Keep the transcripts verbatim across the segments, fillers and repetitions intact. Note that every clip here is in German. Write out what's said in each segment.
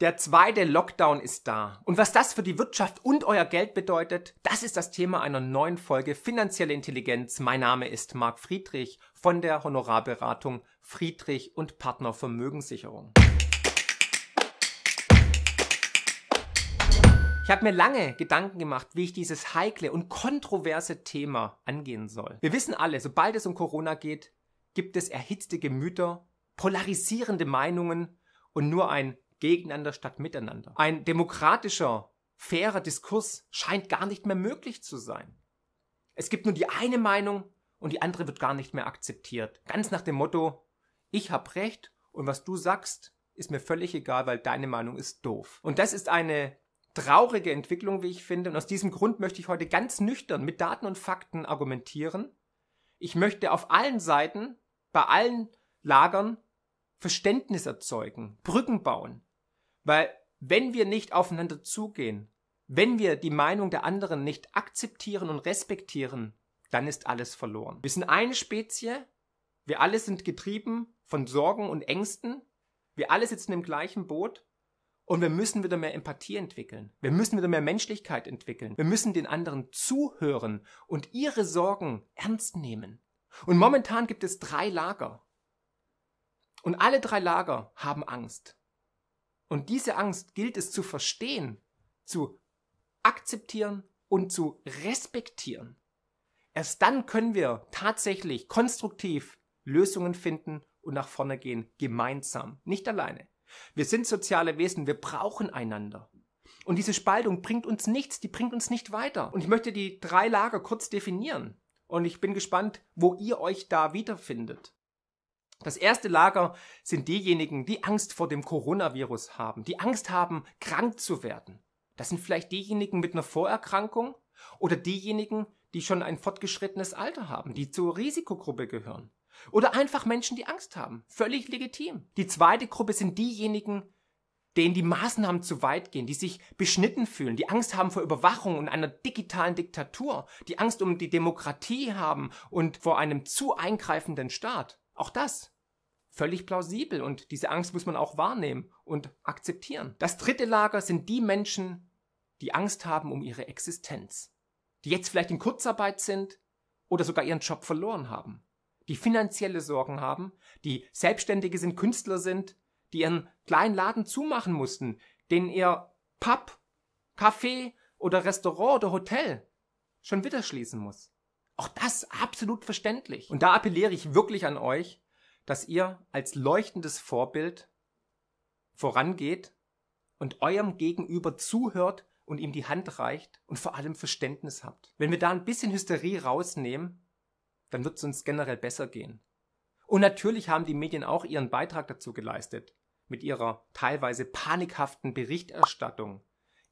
Der zweite Lockdown ist da. Und was das für die Wirtschaft und euer Geld bedeutet, das ist das Thema einer neuen Folge Finanzielle Intelligenz. Mein Name ist Marc Friedrich von der Honorarberatung Friedrich und Partner Vermögenssicherung. Ich habe mir lange Gedanken gemacht, wie ich dieses heikle und kontroverse Thema angehen soll. Wir wissen alle, sobald es um Corona geht, gibt es erhitzte Gemüter, polarisierende Meinungen und nur ein Gegeneinander statt Miteinander. Ein demokratischer, fairer Diskurs scheint gar nicht mehr möglich zu sein. Es gibt nur die eine Meinung und die andere wird gar nicht mehr akzeptiert. Ganz nach dem Motto, ich habe recht und was du sagst, ist mir völlig egal, weil deine Meinung ist doof. Und das ist eine traurige Entwicklung, wie ich finde. Und aus diesem Grund möchte ich heute ganz nüchtern mit Daten und Fakten argumentieren. Ich möchte auf allen Seiten, bei allen Lagern Verständnis erzeugen, Brücken bauen. Weil wenn wir nicht aufeinander zugehen, wenn wir die Meinung der anderen nicht akzeptieren und respektieren, dann ist alles verloren. Wir sind eine Spezie, wir alle sind getrieben von Sorgen und Ängsten, wir alle sitzen im gleichen Boot und wir müssen wieder mehr Empathie entwickeln, wir müssen wieder mehr Menschlichkeit entwickeln, wir müssen den anderen zuhören und ihre Sorgen ernst nehmen. Und momentan gibt es drei Lager. Und alle drei Lager haben Angst. Und diese Angst gilt es zu verstehen, zu akzeptieren und zu respektieren. Erst dann können wir tatsächlich konstruktiv Lösungen finden und nach vorne gehen, gemeinsam, nicht alleine. Wir sind soziale Wesen, wir brauchen einander. Und diese Spaltung bringt uns nichts, die bringt uns nicht weiter. Und ich möchte die drei Lager kurz definieren. Und ich bin gespannt, wo ihr euch da wiederfindet. Das erste Lager sind diejenigen, die Angst vor dem Coronavirus haben, die Angst haben, krank zu werden. Das sind vielleicht diejenigen mit einer Vorerkrankung oder diejenigen, die schon ein fortgeschrittenes Alter haben, die zur Risikogruppe gehören. Oder einfach Menschen, die Angst haben. Völlig legitim. Die zweite Gruppe sind diejenigen, denen die Maßnahmen zu weit gehen, die sich beschnitten fühlen, die Angst haben vor Überwachung und einer digitalen Diktatur, die Angst um die Demokratie haben und vor einem zu eingreifenden Staat. Auch das völlig plausibel und diese Angst muss man auch wahrnehmen und akzeptieren. Das dritte Lager sind die Menschen, die Angst haben um ihre Existenz, die jetzt vielleicht in Kurzarbeit sind oder sogar ihren Job verloren haben, die finanzielle Sorgen haben, die Selbstständige sind, Künstler sind, die ihren kleinen Laden zumachen mussten, denen ihr Pub, Café oder Restaurant oder Hotel schon wieder schließen muss. Auch das absolut verständlich. Und da appelliere ich wirklich an euch, dass ihr als leuchtendes Vorbild vorangeht und eurem Gegenüber zuhört und ihm die Hand reicht und vor allem Verständnis habt. Wenn wir da ein bisschen Hysterie rausnehmen, dann wird es uns generell besser gehen. Und natürlich haben die Medien auch ihren Beitrag dazu geleistet, mit ihrer teilweise panikhaften Berichterstattung.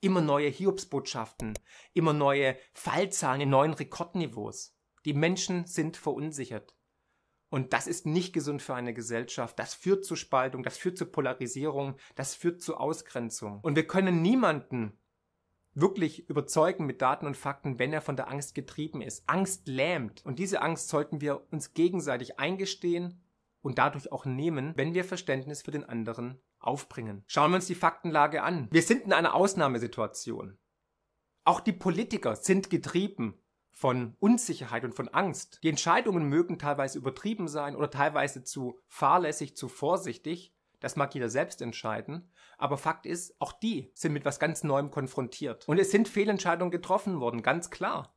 Immer neue Hiobsbotschaften, immer neue Fallzahlen in neuen Rekordniveaus. Die Menschen sind verunsichert. Und das ist nicht gesund für eine Gesellschaft. Das führt zu Spaltung, das führt zu Polarisierung, das führt zu Ausgrenzung. Und wir können niemanden wirklich überzeugen mit Daten und Fakten, wenn er von der Angst getrieben ist. Angst lähmt. Und diese Angst sollten wir uns gegenseitig eingestehen und dadurch auch nehmen, wenn wir Verständnis für den anderen aufbringen. Schauen wir uns die Faktenlage an. Wir sind in einer Ausnahmesituation. Auch die Politiker sind getrieben von Unsicherheit und von Angst. Die Entscheidungen mögen teilweise übertrieben sein oder teilweise zu fahrlässig, zu vorsichtig. Das mag jeder selbst entscheiden. Aber Fakt ist, auch die sind mit was ganz Neuem konfrontiert. Und es sind Fehlentscheidungen getroffen worden, ganz klar.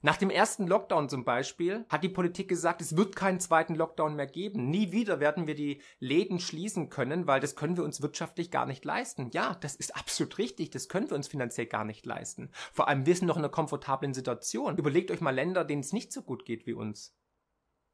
Nach dem ersten Lockdown zum Beispiel hat die Politik gesagt, es wird keinen zweiten Lockdown mehr geben. Nie wieder werden wir die Läden schließen können, weil das können wir uns wirtschaftlich gar nicht leisten. Ja, das ist absolut richtig, das können wir uns finanziell gar nicht leisten. Vor allem, wir sind noch in einer komfortablen Situation. Überlegt euch mal Länder, denen es nicht so gut geht wie uns.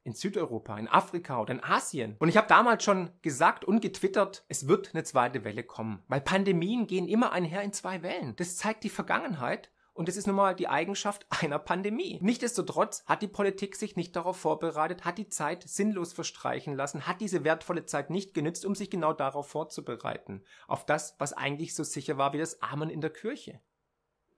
In Südeuropa, in Afrika oder in Asien. Und ich habe damals schon gesagt und getwittert, es wird eine zweite Welle kommen. Weil Pandemien gehen immer einher in zwei Wellen. Das zeigt die Vergangenheit. Und das ist nun mal die Eigenschaft einer Pandemie. Nichtsdestotrotz hat die Politik sich nicht darauf vorbereitet, hat die Zeit sinnlos verstreichen lassen, hat diese wertvolle Zeit nicht genützt, um sich genau darauf vorzubereiten. Auf das, was eigentlich so sicher war wie das Amen in der Kirche.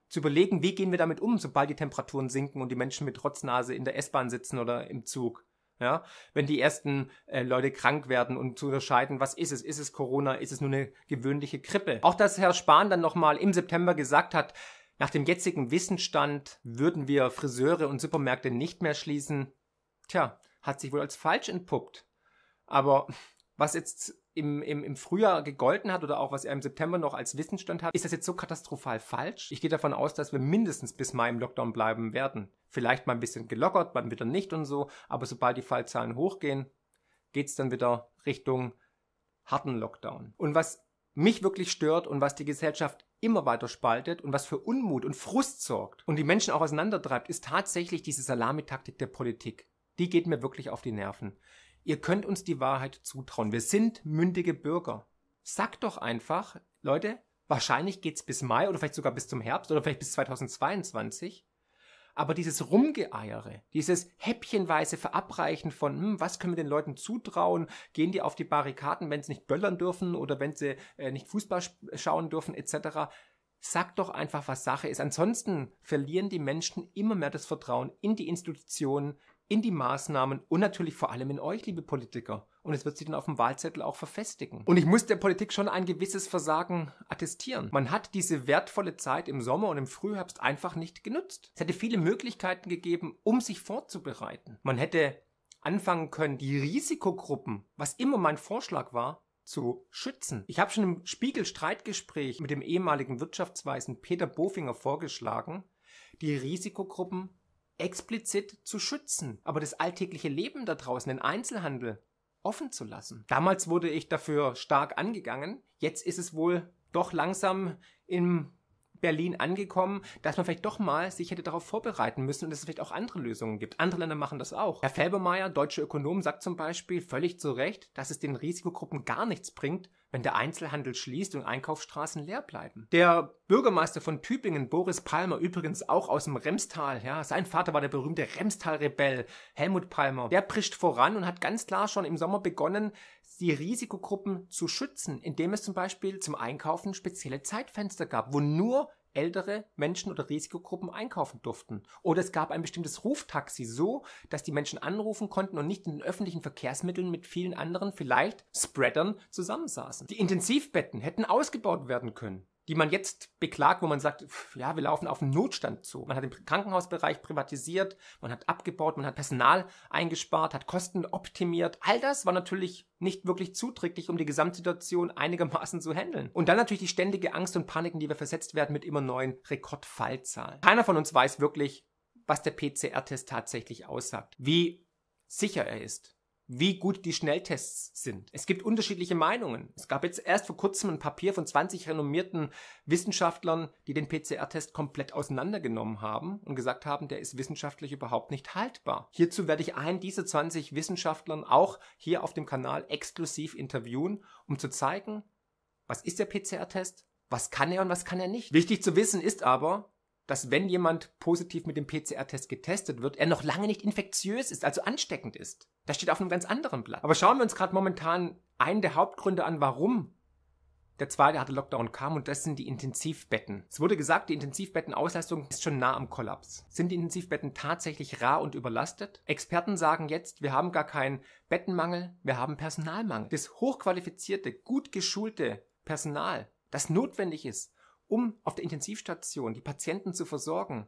Zu überlegen, wie gehen wir damit um, sobald die Temperaturen sinken und die Menschen mit Rotznase in der S-Bahn sitzen oder im Zug. Ja? Wenn die ersten äh, Leute krank werden und zu unterscheiden, was ist es? Ist es Corona? Ist es nur eine gewöhnliche Grippe? Auch dass Herr Spahn dann nochmal im September gesagt hat, nach dem jetzigen Wissensstand würden wir Friseure und Supermärkte nicht mehr schließen. Tja, hat sich wohl als falsch entpuppt. Aber was jetzt im, im, im Frühjahr gegolten hat oder auch was er im September noch als Wissensstand hat, ist das jetzt so katastrophal falsch? Ich gehe davon aus, dass wir mindestens bis Mai im Lockdown bleiben werden. Vielleicht mal ein bisschen gelockert, dann wieder nicht und so. Aber sobald die Fallzahlen hochgehen, geht es dann wieder Richtung harten Lockdown. Und was mich wirklich stört und was die Gesellschaft immer weiter spaltet und was für Unmut und Frust sorgt und die Menschen auch auseinandertreibt, ist tatsächlich diese Salamitaktik der Politik. Die geht mir wirklich auf die Nerven. Ihr könnt uns die Wahrheit zutrauen. Wir sind mündige Bürger. Sagt doch einfach, Leute, wahrscheinlich geht's bis Mai oder vielleicht sogar bis zum Herbst oder vielleicht bis zweitausendzweiundzwanzig. Aber dieses Rumgeeiere, dieses häppchenweise Verabreichen von, hm, was können wir den Leuten zutrauen, gehen die auf die Barrikaden, wenn sie nicht böllern dürfen oder wenn sie äh, nicht Fußball schauen dürfen et cetera. Sagt doch einfach, was Sache ist. Ansonsten verlieren die Menschen immer mehr das Vertrauen in die Institutionen, in die Maßnahmen und natürlich vor allem in euch, liebe Politiker. Und es wird sich dann auf dem Wahlzettel auch verfestigen. Und ich muss der Politik schon ein gewisses Versagen attestieren. Man hat diese wertvolle Zeit im Sommer und im Frühherbst einfach nicht genutzt. Es hätte viele Möglichkeiten gegeben, um sich vorzubereiten. Man hätte anfangen können, die Risikogruppen, was immer mein Vorschlag war, zu schützen. Ich habe schon im Spiegel-Streitgespräch mit dem ehemaligen Wirtschaftsweisen Peter Bofinger vorgeschlagen, die Risikogruppen explizit zu schützen, aber das alltägliche Leben da draußen, den Einzelhandel, offen zu lassen. Damals wurde ich dafür stark angegangen. Jetzt ist es wohl doch langsam in Berlin angekommen, dass man vielleicht doch mal sich hätte darauf vorbereiten müssen und dass es vielleicht auch andere Lösungen gibt. Andere Länder machen das auch. Herr Felbermayr, deutscher Ökonom, sagt zum Beispiel völlig zu Recht, dass es den Risikogruppen gar nichts bringt, wenn der Einzelhandel schließt und Einkaufsstraßen leer bleiben. Der Bürgermeister von Tübingen, Boris Palmer, übrigens auch aus dem Remstal, ja, sein Vater war der berühmte Remstal-Rebell, Helmut Palmer, der prischt voran und hat ganz klar schon im Sommer begonnen, die Risikogruppen zu schützen, indem es zum Beispiel zum Einkaufen spezielle Zeitfenster gab, wo nur ältere Menschen oder Risikogruppen einkaufen durften. Oder es gab ein bestimmtes Ruftaxi, so dass die Menschen anrufen konnten und nicht in den öffentlichen Verkehrsmitteln mit vielen anderen, vielleicht Spreadern, zusammensaßen. Die Intensivbetten hätten ausgebaut werden können, die man jetzt beklagt, wo man sagt, pff, ja, wir laufen auf den Notstand zu. Man hat den Krankenhausbereich privatisiert, man hat abgebaut, man hat Personal eingespart, hat Kosten optimiert. All das war natürlich nicht wirklich zuträglich, um die Gesamtsituation einigermaßen zu handeln. Und dann natürlich die ständige Angst und Panik, in die wir versetzt werden mit immer neuen Rekordfallzahlen. Keiner von uns weiß wirklich, was der P C R-Test tatsächlich aussagt, wie sicher er ist, wie gut die Schnelltests sind. Es gibt unterschiedliche Meinungen. Es gab jetzt erst vor kurzem ein Papier von zwanzig renommierten Wissenschaftlern, die den P C R-Test komplett auseinandergenommen haben und gesagt haben, der ist wissenschaftlich überhaupt nicht haltbar. Hierzu werde ich einen dieser zwanzig Wissenschaftlern auch hier auf dem Kanal exklusiv interviewen, um zu zeigen, was ist der P C R-Test, was kann er und was kann er nicht. Wichtig zu wissen ist aber, dass wenn jemand positiv mit dem P C R-Test getestet wird, er noch lange nicht infektiös ist, also ansteckend ist. Das steht auf einem ganz anderen Blatt. Aber schauen wir uns gerade momentan einen der Hauptgründe an, warum der zweite harte Lockdown kam, und das sind die Intensivbetten. Es wurde gesagt, die Intensivbettenauslastung ist schon nah am Kollaps. Sind die Intensivbetten tatsächlich rar und überlastet? Experten sagen jetzt, wir haben gar keinen Bettenmangel, wir haben Personalmangel. Das hochqualifizierte, gut geschulte Personal, das notwendig ist, um auf der Intensivstation die Patienten zu versorgen,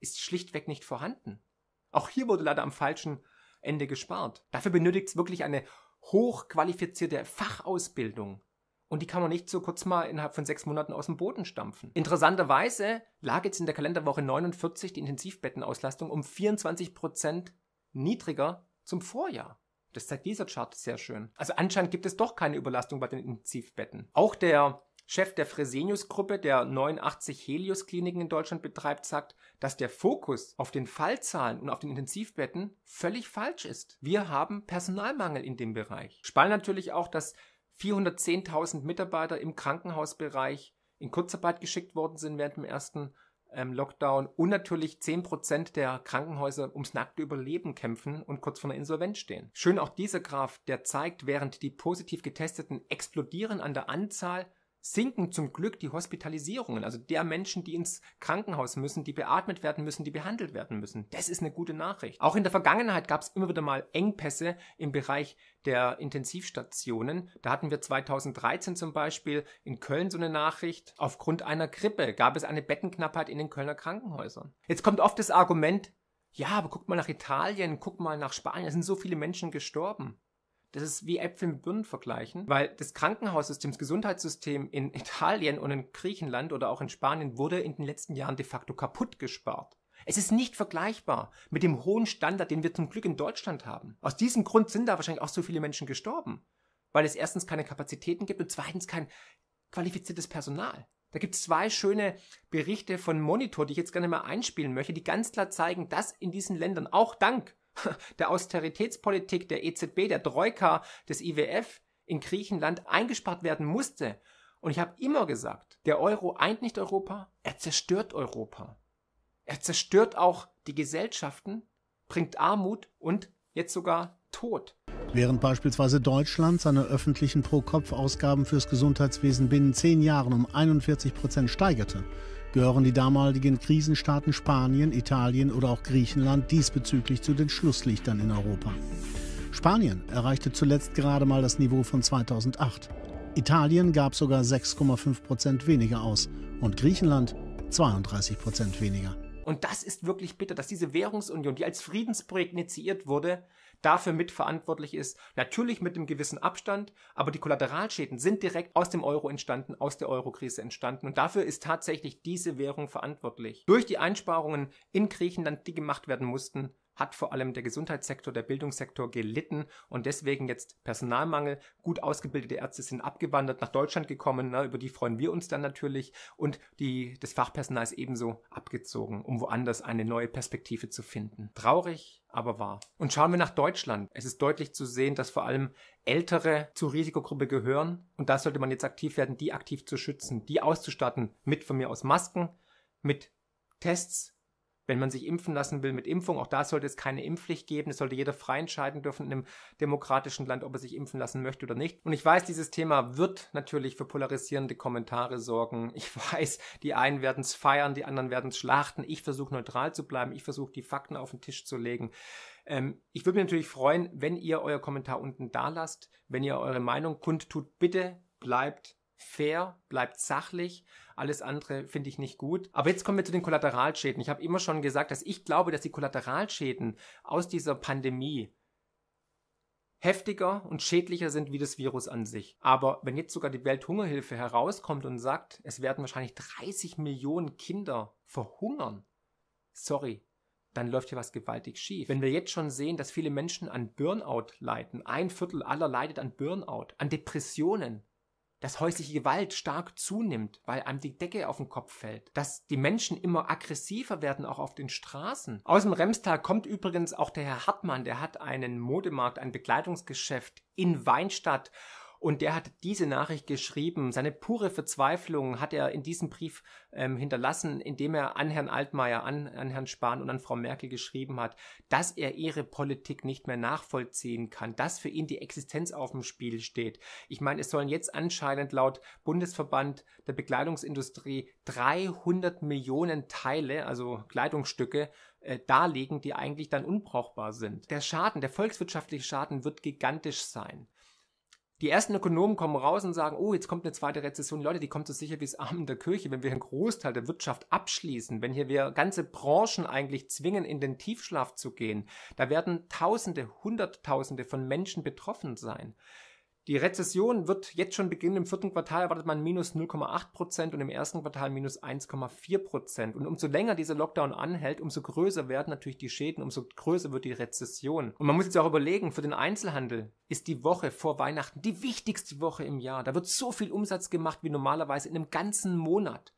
ist schlichtweg nicht vorhanden. Auch hier wurde leider am falschen Ende gespart. Dafür benötigt es wirklich eine hochqualifizierte Fachausbildung. Und die kann man nicht so kurz mal innerhalb von sechs Monaten aus dem Boden stampfen. Interessanterweise lag jetzt in der Kalenderwoche neunundvierzig die Intensivbettenauslastung um vierundzwanzig Prozent niedriger zum Vorjahr. Das zeigt dieser Chart sehr schön. Also anscheinend gibt es doch keine Überlastung bei den Intensivbetten. Auch der Chef der Fresenius-Gruppe, der neunundachtzig Helios-Kliniken in Deutschland betreibt, sagt, dass der Fokus auf den Fallzahlen und auf den Intensivbetten völlig falsch ist. Wir haben Personalmangel in dem Bereich. Spannend natürlich auch, dass vierhundertzehntausend Mitarbeiter im Krankenhausbereich in Kurzarbeit geschickt worden sind während dem ersten ähm, Lockdown und natürlich zehn Prozent der Krankenhäuser ums nackte Überleben kämpfen und kurz vor einer Insolvenz stehen. Schön auch dieser Graph, der zeigt, während die positiv Getesteten explodieren an der Anzahl, sinken zum Glück die Hospitalisierungen, also der Menschen, die ins Krankenhaus müssen, die beatmet werden müssen, die behandelt werden müssen. Das ist eine gute Nachricht. Auch in der Vergangenheit gab es immer wieder mal Engpässe im Bereich der Intensivstationen. Da hatten wir zweitausenddreizehn zum Beispiel in Köln so eine Nachricht. Aufgrund einer Grippe gab es eine Bettenknappheit in den Kölner Krankenhäusern. Jetzt kommt oft das Argument, ja, aber guck mal nach Italien, guck mal nach Spanien, da sind so viele Menschen gestorben. Das ist wie Äpfel mit Birnen vergleichen, weil das Krankenhaussystem, das Gesundheitssystem in Italien und in Griechenland oder auch in Spanien wurde in den letzten Jahren de facto kaputt gespart. Es ist nicht vergleichbar mit dem hohen Standard, den wir zum Glück in Deutschland haben. Aus diesem Grund sind da wahrscheinlich auch so viele Menschen gestorben, weil es erstens keine Kapazitäten gibt und zweitens kein qualifiziertes Personal. Da gibt es zwei schöne Berichte von Monitor, die ich jetzt gerne mal einspielen möchte, die ganz klar zeigen, dass in diesen Ländern auch dank der Austeritätspolitik der E Z B, der Troika, des I W F in Griechenland eingespart werden musste. Und ich habe immer gesagt, der Euro eint nicht Europa, er zerstört Europa. Er zerstört auch die Gesellschaften, bringt Armut und jetzt sogar Tod. Während beispielsweise Deutschland seine öffentlichen Pro-Kopf-Ausgaben fürs Gesundheitswesen binnen zehn Jahren um einundvierzig Prozent steigerte, gehören die damaligen Krisenstaaten Spanien, Italien oder auch Griechenland diesbezüglich zu den Schlusslichtern in Europa. Spanien erreichte zuletzt gerade mal das Niveau von zweitausendacht. Italien gab sogar sechs Komma fünf Prozent weniger aus und Griechenland zweiunddreißig Prozent weniger. Und das ist wirklich bitter, dass diese Währungsunion, die als Friedensprojekt initiiert wurde, dafür mitverantwortlich ist. Natürlich mit einem gewissen Abstand, aber die Kollateralschäden sind direkt aus dem Euro entstanden, aus der Eurokrise entstanden. Und dafür ist tatsächlich diese Währung verantwortlich. Durch die Einsparungen in Griechenland, die gemacht werden mussten, hat vor allem der Gesundheitssektor, der Bildungssektor gelitten und deswegen jetzt Personalmangel. Gut ausgebildete Ärzte sind abgewandert, nach Deutschland gekommen, ne, über die freuen wir uns dann natürlich und die, das Fachpersonal ist ebenso abgezogen, um woanders eine neue Perspektive zu finden. Traurig, aber wahr. Und schauen wir nach Deutschland. Es ist deutlich zu sehen, dass vor allem Ältere zur Risikogruppe gehören und da sollte man jetzt aktiv werden, die aktiv zu schützen, die auszustatten mit von mir aus Masken, mit Tests. Wenn man sich impfen lassen will mit Impfung, auch da sollte es keine Impfpflicht geben. Es sollte jeder frei entscheiden dürfen in einem demokratischen Land, ob er sich impfen lassen möchte oder nicht. Und ich weiß, dieses Thema wird natürlich für polarisierende Kommentare sorgen. Ich weiß, die einen werden es feiern, die anderen werden es schlachten. Ich versuche neutral zu bleiben. Ich versuche die Fakten auf den Tisch zu legen. Ähm, ich würde mich natürlich freuen, wenn ihr euer Kommentar unten da lasst. Wenn ihr eure Meinung kundtut, bitte bleibt fair, bleibt sachlich, alles andere finde ich nicht gut. Aber jetzt kommen wir zu den Kollateralschäden. Ich habe immer schon gesagt, dass ich glaube, dass die Kollateralschäden aus dieser Pandemie heftiger und schädlicher sind wie das Virus an sich. Aber wenn jetzt sogar die Welthungerhilfe herauskommt und sagt, es werden wahrscheinlich dreißig Millionen Kinder verhungern, sorry, dann läuft hier was gewaltig schief. Wenn wir jetzt schon sehen, dass viele Menschen an Burnout leiden, ein Viertel aller leidet an Burnout, an Depressionen, dass häusliche Gewalt stark zunimmt, weil einem die Decke auf den Kopf fällt, dass die Menschen immer aggressiver werden, auch auf den Straßen. Aus dem Remstal kommt übrigens auch der Herr Hartmann, der hat einen Modemarkt, ein Bekleidungsgeschäft in Weinstadt und der hat diese Nachricht geschrieben. Seine pure Verzweiflung hat er in diesem Brief ähm, hinterlassen, indem er an Herrn Altmaier, an, an Herrn Spahn und an Frau Merkel geschrieben hat, dass er ihre Politik nicht mehr nachvollziehen kann, dass für ihn die Existenz auf dem Spiel steht. Ich meine, es sollen jetzt anscheinend laut Bundesverband der Bekleidungsindustrie dreihundert Millionen Teile, also Kleidungsstücke, äh, darlegen, die eigentlich dann unbrauchbar sind. Der Schaden, der volkswirtschaftliche Schaden wird gigantisch sein. Die ersten Ökonomen kommen raus und sagen, oh, jetzt kommt eine zweite Rezession. Leute, die kommt so sicher wie das Amen der Kirche, wenn wir einen Großteil der Wirtschaft abschließen, wenn hier wir ganze Branchen eigentlich zwingen, in den Tiefschlaf zu gehen. Da werden Tausende, Hunderttausende von Menschen betroffen sein. Die Rezession wird jetzt schon beginnen. Im vierten Quartal erwartet man minus null Komma acht Prozent und im ersten Quartal minus eins Komma vier Prozent. Und umso länger dieser Lockdown anhält, umso größer werden natürlich die Schäden, umso größer wird die Rezession. Und man muss jetzt auch überlegen, für den Einzelhandel ist die Woche vor Weihnachten die wichtigste Woche im Jahr. Da wird so viel Umsatz gemacht wie normalerweise in einem ganzen Monat.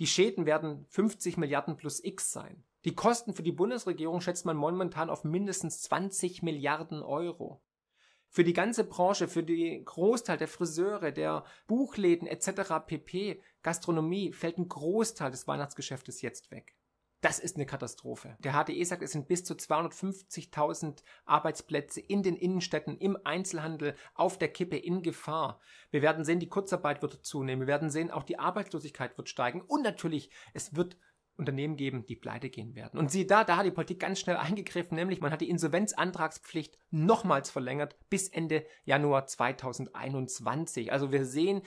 Die Schäden werden fünfzig Milliarden plus X sein. Die Kosten für die Bundesregierung schätzt man momentan auf mindestens zwanzig Milliarden Euro. Für die ganze Branche, für den Großteil der Friseure, der Buchläden et cetera pp., Gastronomie, fällt ein Großteil des Weihnachtsgeschäftes jetzt weg. Das ist eine Katastrophe. Der H D E sagt, es sind bis zu zweihundertfünfzigtausend Arbeitsplätze in den Innenstädten, im Einzelhandel, auf der Kippe, in Gefahr. Wir werden sehen, die Kurzarbeit wird zunehmen. Wir werden sehen, auch die Arbeitslosigkeit wird steigen. Und natürlich, es wird Unternehmen geben, die pleite gehen werden. Und siehe da, da hat die Politik ganz schnell eingegriffen, nämlich man hat die Insolvenzantragspflicht nochmals verlängert bis Ende Januar zweitausendeinundzwanzig. Also wir sehen,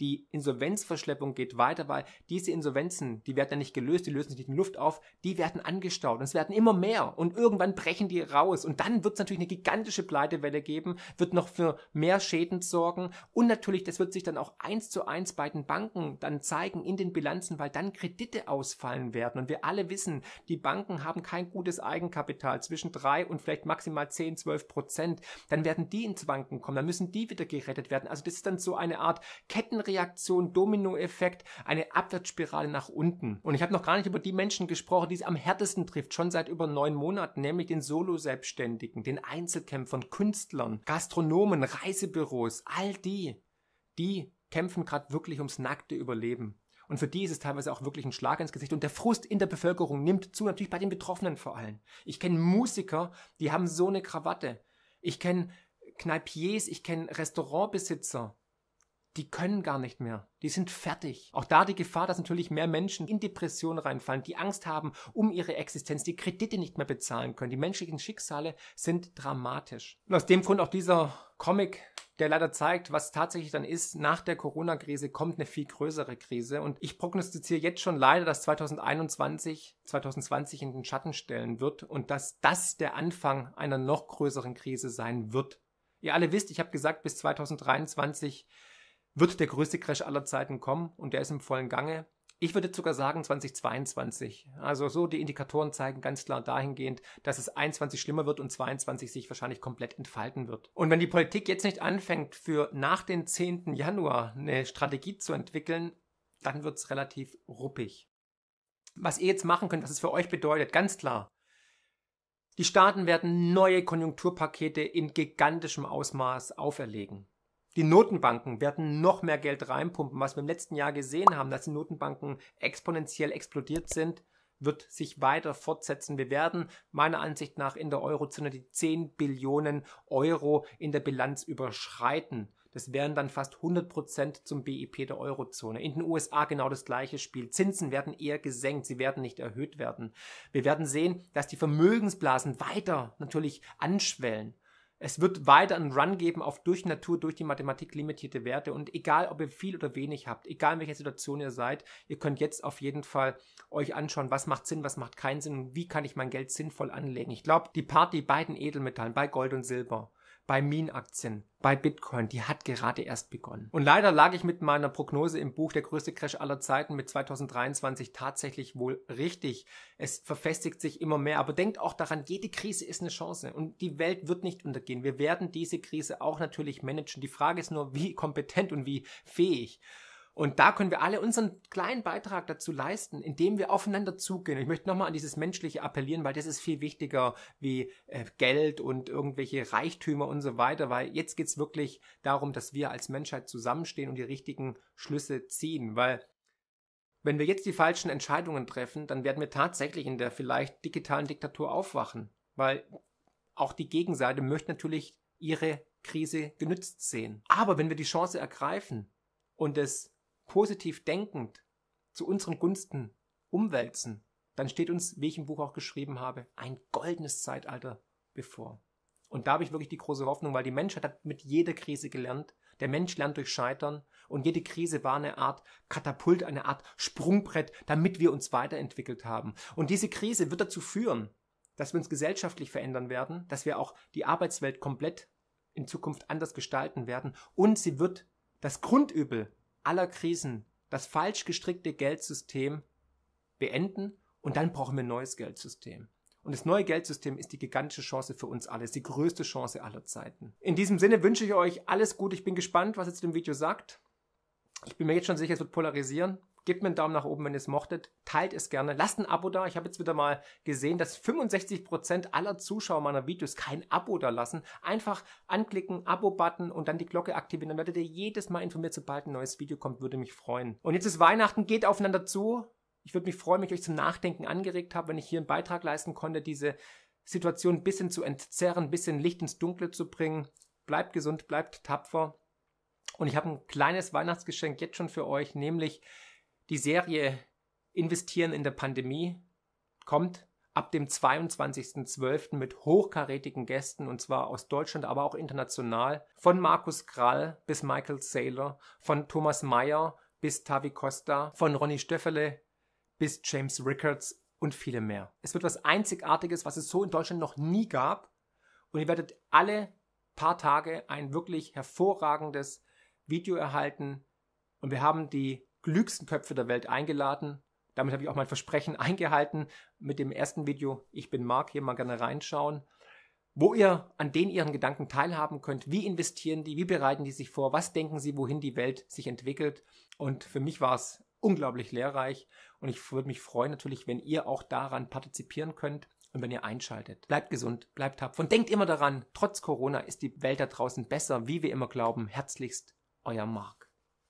die Insolvenzverschleppung geht weiter, weil diese Insolvenzen, die werden ja nicht gelöst, die lösen sich nicht in Luft auf, die werden angestaut und es werden immer mehr und irgendwann brechen die raus und dann wird es natürlich eine gigantische Pleitewelle geben, wird noch für mehr Schäden sorgen und natürlich, das wird sich dann auch eins zu eins bei den Banken dann zeigen in den Bilanzen, weil dann Kredite ausfallen werden und wir alle wissen, die Banken haben kein gutes Eigenkapital, zwischen drei und vielleicht maximal zehn, zwölf Prozent, dann werden die ins Wanken kommen, dann müssen die wieder gerettet werden, also das ist dann so eine Art Kettenreaktion, Reaktion, Dominoeffekt, eine Abwärtsspirale nach unten. Und ich habe noch gar nicht über die Menschen gesprochen, die es am härtesten trifft, schon seit über neun Monaten, nämlich den Solo-Selbstständigen, den Einzelkämpfern, Künstlern, Gastronomen, Reisebüros, all die, die kämpfen gerade wirklich ums nackte Überleben. Und für die ist es teilweise auch wirklich ein Schlag ins Gesicht. Und der Frust in der Bevölkerung nimmt zu, natürlich bei den Betroffenen vor allem. Ich kenne Musiker, die haben so eine Krawatte. Ich kenne Kneipiers, ich kenne Restaurantbesitzer. Die können gar nicht mehr. Die sind fertig. Auch da die Gefahr, dass natürlich mehr Menschen in Depressionen reinfallen, die Angst haben um ihre Existenz, die Kredite nicht mehr bezahlen können. Die menschlichen Schicksale sind dramatisch. Und aus dem Grund auch dieser Comic, der leider zeigt, was tatsächlich dann ist, nach der Corona-Krise kommt eine viel größere Krise. Und ich prognostiziere jetzt schon leider, dass zweitausendeinundzwanzig, zweitausendzwanzig in den Schatten stellen wird und dass das der Anfang einer noch größeren Krise sein wird. Ihr alle wisst, ich habe gesagt, bis zweitausenddreiundzwanzig wird der größte Crash aller Zeiten kommen und der ist im vollen Gange. Ich würde sogar sagen zweitausendzweiundzwanzig. Also so die Indikatoren zeigen ganz klar dahingehend, dass es einundzwanzig schlimmer wird und zweiundzwanzig sich wahrscheinlich komplett entfalten wird. Und wenn die Politik jetzt nicht anfängt, für nach dem zehnten Januar eine Strategie zu entwickeln, dann wird es relativ ruppig. Was ihr jetzt machen könnt, was es für euch bedeutet, ganz klar. Die Staaten werden neue Konjunkturpakete in gigantischem Ausmaß auferlegen. Die Notenbanken werden noch mehr Geld reinpumpen. Was wir im letzten Jahr gesehen haben, dass die Notenbanken exponentiell explodiert sind, wird sich weiter fortsetzen. Wir werden meiner Ansicht nach in der Eurozone die zehn Billionen Euro in der Bilanz überschreiten. Das wären dann fast hundert Prozent zum B I P der Eurozone. In den U S A genau das gleiche Spiel. Zinsen werden eher gesenkt, sie werden nicht erhöht werden. Wir werden sehen, dass die Vermögensblasen weiter natürlich anschwellen. Es wird weiter einen Run geben auf durch Natur, durch die Mathematik limitierte Werte. Und egal, ob ihr viel oder wenig habt, egal in welcher Situation ihr seid, ihr könnt jetzt auf jeden Fall euch anschauen, was macht Sinn, was macht keinen Sinn und wie kann ich mein Geld sinnvoll anlegen. Ich glaube, die Party bei den Edelmetallen, bei Gold und Silber, bei Minenaktien, bei Bitcoin, die hat gerade erst begonnen. Und leider lag ich mit meiner Prognose im Buch Der größte Crash aller Zeiten mit zweitausenddreiundzwanzig tatsächlich wohl richtig. Es verfestigt sich immer mehr, aber denkt auch daran, jede Krise ist eine Chance und die Welt wird nicht untergehen. Wir werden diese Krise auch natürlich managen. Die Frage ist nur, wie kompetent und wie fähig. Und da können wir alle unseren kleinen Beitrag dazu leisten, indem wir aufeinander zugehen. Ich möchte nochmal an dieses Menschliche appellieren, weil das ist viel wichtiger wie äh, Geld und irgendwelche Reichtümer und so weiter, weil jetzt geht es wirklich darum, dass wir als Menschheit zusammenstehen und die richtigen Schlüsse ziehen, weil wenn wir jetzt die falschen Entscheidungen treffen, dann werden wir tatsächlich in der vielleicht digitalen Diktatur aufwachen, weil auch die Gegenseite möchte natürlich ihre Krise genützt sehen. Aber wenn wir die Chance ergreifen und es positiv denkend zu unseren Gunsten umwälzen, dann steht uns, wie ich im Buch auch geschrieben habe, ein goldenes Zeitalter bevor. Und da habe ich wirklich die große Hoffnung, weil die Menschheit hat mit jeder Krise gelernt. Der Mensch lernt durch Scheitern und jede Krise war eine Art Katapult, eine Art Sprungbrett, damit wir uns weiterentwickelt haben. Und diese Krise wird dazu führen, dass wir uns gesellschaftlich verändern werden, dass wir auch die Arbeitswelt komplett in Zukunft anders gestalten werden und sie wird das Grundübel aller Krisen, das falsch gestrickte Geldsystem beenden und dann brauchen wir ein neues Geldsystem. Und das neue Geldsystem ist die gigantische Chance für uns alle, ist die größte Chance aller Zeiten. In diesem Sinne wünsche ich euch alles Gute. Ich bin gespannt, was ihr zu dem Video sagt. Ich bin mir jetzt schon sicher, es wird polarisieren. Gebt mir einen Daumen nach oben, wenn ihr es mochtet. Teilt es gerne. Lasst ein Abo da. Ich habe jetzt wieder mal gesehen, dass fünfundsechzig Prozent aller Zuschauer meiner Videos kein Abo da lassen. Einfach anklicken, Abo-Button und dann die Glocke aktivieren. Dann werdet ihr jedes Mal informiert, sobald ein neues Video kommt. Würde mich freuen. Und jetzt ist Weihnachten. Geht aufeinander zu. Ich würde mich freuen, wenn ich euch zum Nachdenken angeregt habe, wenn ich hier einen Beitrag leisten konnte, diese Situation ein bisschen zu entzerren, ein bisschen Licht ins Dunkle zu bringen. Bleibt gesund, bleibt tapfer. Und ich habe ein kleines Weihnachtsgeschenk jetzt schon für euch, nämlich die Serie Investieren in der Pandemie kommt ab dem zweiundzwanzigsten zwölften mit hochkarätigen Gästen, und zwar aus Deutschland, aber auch international. Von Markus Krall bis Michael Saylor, von Thomas Mayer bis Tavi Costa, von Ronny Stöffele bis James Rickards und viele mehr. Es wird was Einzigartiges, was es so in Deutschland noch nie gab. Und ihr werdet alle paar Tage ein wirklich hervorragendes Video erhalten. Und wir haben die klügsten Köpfe der Welt eingeladen. Damit habe ich auch mein Versprechen eingehalten mit dem ersten Video. Ich bin Marc, hier mal gerne reinschauen, wo ihr an denen ihren Gedanken teilhaben könnt. Wie investieren die? Wie bereiten die sich vor? Was denken sie, wohin die Welt sich entwickelt? Und für mich war es unglaublich lehrreich. Und ich würde mich freuen natürlich, wenn ihr auch daran partizipieren könnt und wenn ihr einschaltet. Bleibt gesund, bleibt tapfer und denkt immer daran, trotz Corona ist die Welt da draußen besser, wie wir immer glauben. Herzlichst, euer Marc.